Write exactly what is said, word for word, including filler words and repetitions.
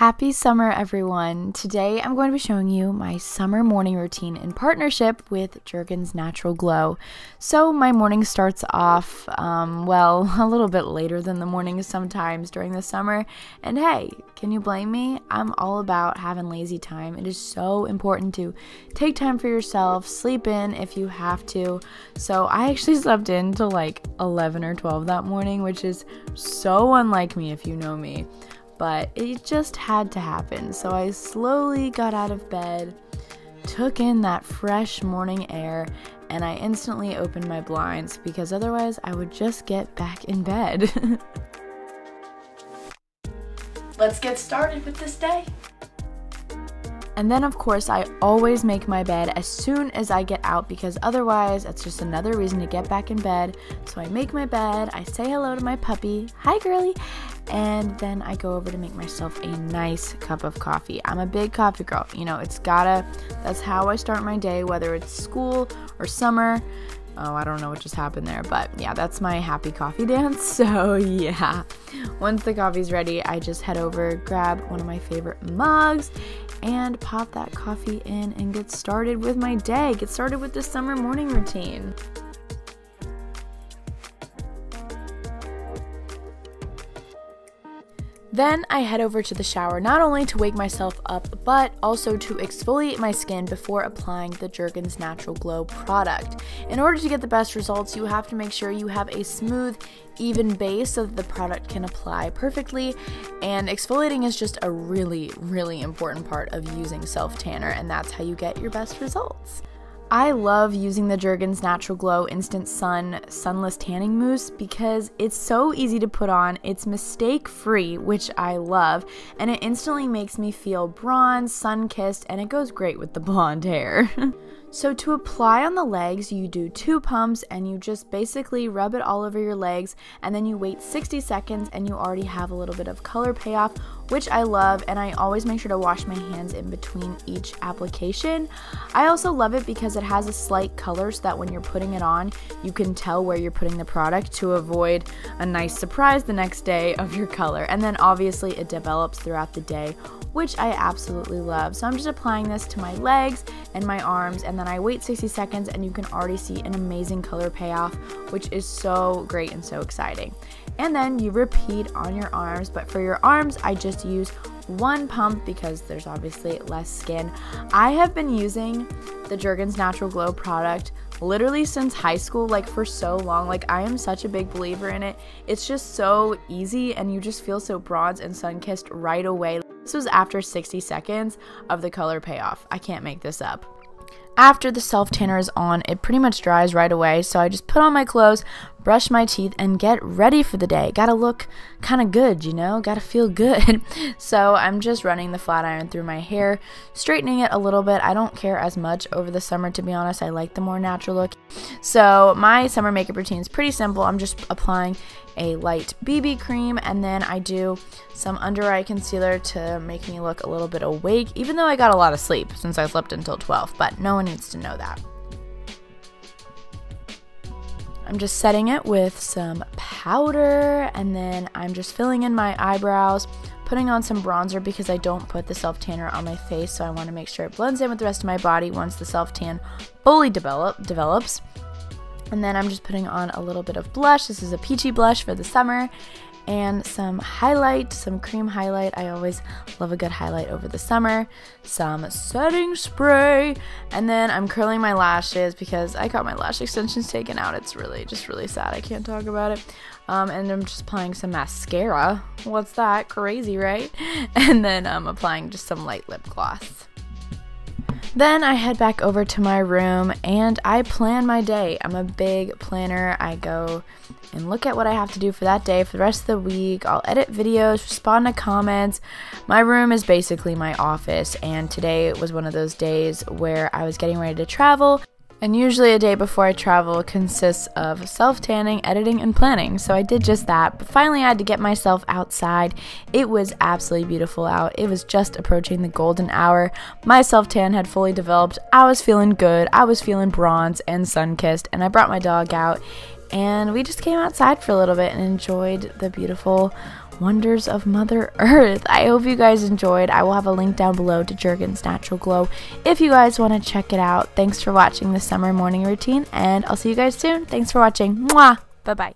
Happy summer, everyone. Today I'm going to be showing you my summer morning routine in partnership with Jergens Natural Glow. So my morning starts off, um, well, a little bit later than the morning sometimes during the summer. And hey, can you blame me? I'm all about having lazy time. It is so important to take time for yourself, sleep in if you have to. So I actually slept in till like eleven or twelve that morning, which is so unlike me if you know me. But it just had to happen. So I slowly got out of bed, took in that fresh morning air, and I instantly opened my blinds because otherwise I would just get back in bed. Let's get started with this day. And then of course I always make my bed as soon as I get out because otherwise that's just another reason to get back in bed. So I make my bed, I say hello to my puppy, hi girly, and then I go over to make myself a nice cup of coffee. I'm a big coffee girl, you know, it's gotta, that's how I start my day, whether it's school or summer. Oh, I don't know what just happened there, but yeah, that's my happy coffee dance, so yeah. Once the coffee's ready, I just head over, grab one of my favorite mugs, and pop that coffee in and get started with my day. Get started with the summer morning routine. Then I head over to the shower, not only to wake myself up, but also to exfoliate my skin before applying the Jergens Natural Glow product. In order to get the best results, you have to make sure you have a smooth, even base so that the product can apply perfectly, and exfoliating is just a really, really important part of using self-tanner, and that's how you get your best results. I love using the Jergens Natural Glow Instant Sun Sunless Tanning Mousse because it's so easy to put on, it's mistake-free, which I love, and it instantly makes me feel bronze, sun-kissed, and it goes great with the blonde hair. So to apply on the legs, you do two pumps and you just basically rub it all over your legs, and then you wait sixty seconds and you already have a little bit of color payoff, which I love, and I always make sure to wash my hands in between each application. I also love it because it has a slight color so that when you're putting it on, you can tell where you're putting the product to avoid a nice surprise the next day of your color. And then obviously it develops throughout the day, which I absolutely love. So I'm just applying this to my legs and my arms, and then I wait sixty seconds and you can already see an amazing color payoff, which is so great and so exciting. And then you repeat on your arms, but for your arms I just use one pump because there's obviously less skin. I have been using the Jergens Natural Glow product literally since high school, like for so long. Like I am such a big believer in it. It's just so easy and you just feel so bronze and sun-kissed right away. This was after sixty seconds of the color payoff. I can't make this up. After the self-tanner is on, it pretty much dries right away, so I just put on my clothes, brush my teeth, and get ready for the day. Gotta look kind of good, you know? Gotta feel good. So I'm just running the flat iron through my hair, straightening it a little bit. I don't care as much over the summer, to be honest. I like the more natural look. So my summer makeup routine is pretty simple. I'm just applying a light B B cream, and then I do some under eye concealer to make me look a little bit awake, even though I got a lot of sleep since I slept until twelve, but no one needs to know that. I'm just setting it with some powder, and then I'm just filling in my eyebrows, putting on some bronzer because I don't put the self-tanner on my face, so I want to make sure it blends in with the rest of my body once the self-tan fully develop, develops. And then I'm just putting on a little bit of blush. This is a peachy blush for the summer. And some highlight, some cream highlight. I always love a good highlight over the summer. Some setting spray. And then I'm curling my lashes because I got my lash extensions taken out. It's really, just really sad. I can't talk about it. Um, and I'm just applying some mascara. What's that? Crazy, right? And then I'm applying just some light lip gloss. Then I head back over to my room and I plan my day. I'm a big planner. I go and look at what I have to do for that day, for the rest of the week. I'll edit videos, respond to comments. My room is basically my office, and today was one of those days where I was getting ready to travel. And usually a day before I travel consists of self-tanning, editing, and planning. So I did just that. But finally I had to get myself outside. It was absolutely beautiful out. It was just approaching the golden hour. My self-tan had fully developed. I was feeling good. I was feeling bronze and sun-kissed. And I brought my dog out. And we just came outside for a little bit and enjoyed the beautiful wonders of Mother Earth. I hope you guys enjoyed. I will have a link down below to Jergens Natural Glow if you guys want to check it out. Thanks for watching this summer morning routine, and I'll see you guys soon. Thanks for watching. Mwah! Bye-bye.